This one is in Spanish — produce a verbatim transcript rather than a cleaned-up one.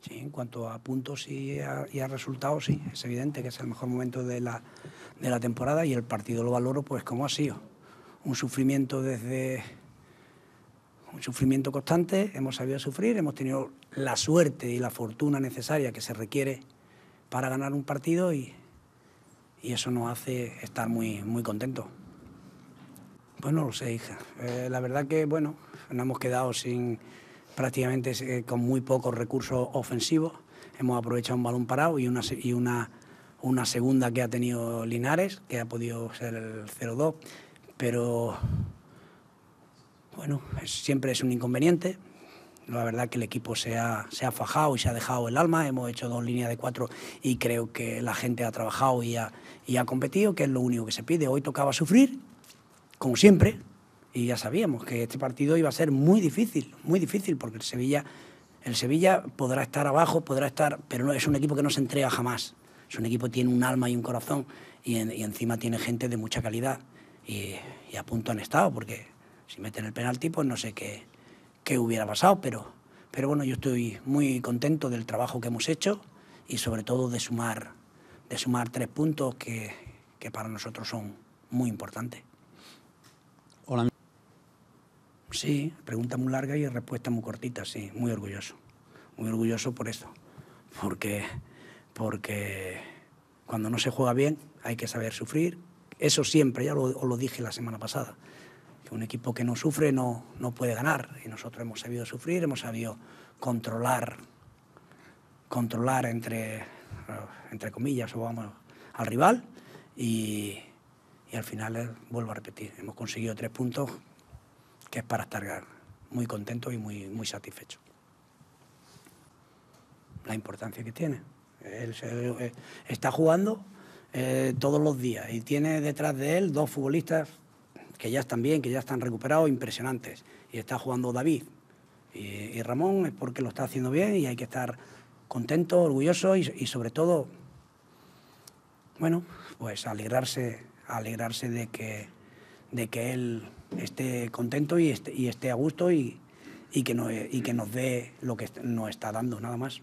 Sí, en cuanto a puntos y a, y a resultados, sí, es evidente que es el mejor momento de la, de la temporada, y el partido lo valoro pues como ha sido. Un sufrimiento desde... Un sufrimiento constante, hemos sabido sufrir, hemos tenido la suerte y la fortuna necesaria que se requiere para ganar un partido, y, y eso nos hace estar muy, muy contentos. Pues no lo sé, hija. Eh, la verdad que, bueno, nos hemos quedado sin, prácticamente eh, con muy pocos recursos ofensivos. Hemos aprovechado un balón parado y una, y una, una segunda que ha tenido Linares, que ha podido ser el cero dos, pero... Bueno, es, siempre es un inconveniente. La verdad que el equipo se ha, se ha fajado y se ha dejado el alma. Hemos hecho dos líneas de cuatro y creo que la gente ha trabajado y ha, y ha competido, que es lo único que se pide. Hoy tocaba sufrir, como siempre, y ya sabíamos que este partido iba a ser muy difícil, muy difícil, porque el Sevilla, el Sevilla podrá estar abajo, podrá estar, pero no, es un equipo que no se entrega jamás. Es un equipo que tiene un alma y un corazón, y, en, y encima tiene gente de mucha calidad. Y, y a punto han estado, porque... Si meten el penalti, pues no sé qué, qué hubiera pasado, pero, pero bueno, yo estoy muy contento del trabajo que hemos hecho y sobre todo de sumar, de sumar tres puntos que, que para nosotros son muy importantes. Hola. Sí, pregunta muy larga y respuesta muy cortita, sí, muy orgulloso. Muy orgulloso por eso, porque, porque cuando no se juega bien hay que saber sufrir, eso siempre, ya lo, os lo dije la semana pasada. Un equipo que no sufre no, no puede ganar, y nosotros hemos sabido sufrir, hemos sabido controlar, controlar entre, entre comillas, o vamos, al rival, y, y al final, eh, vuelvo a repetir, hemos conseguido tres puntos, que es para estar muy contento y muy, muy satisfecho. La importancia que tiene. Él se, eh, está jugando eh, todos los días y tiene detrás de él dos futbolistas que ya están bien, que ya están recuperados, impresionantes. Y está jugando David y, y Ramón, es porque lo está haciendo bien y hay que estar contento, orgulloso y, y sobre todo, bueno, pues alegrarse, alegrarse de que, de que él esté contento y esté, y esté a gusto y, y, que no, y que nos dé lo que nos está dando, nada más.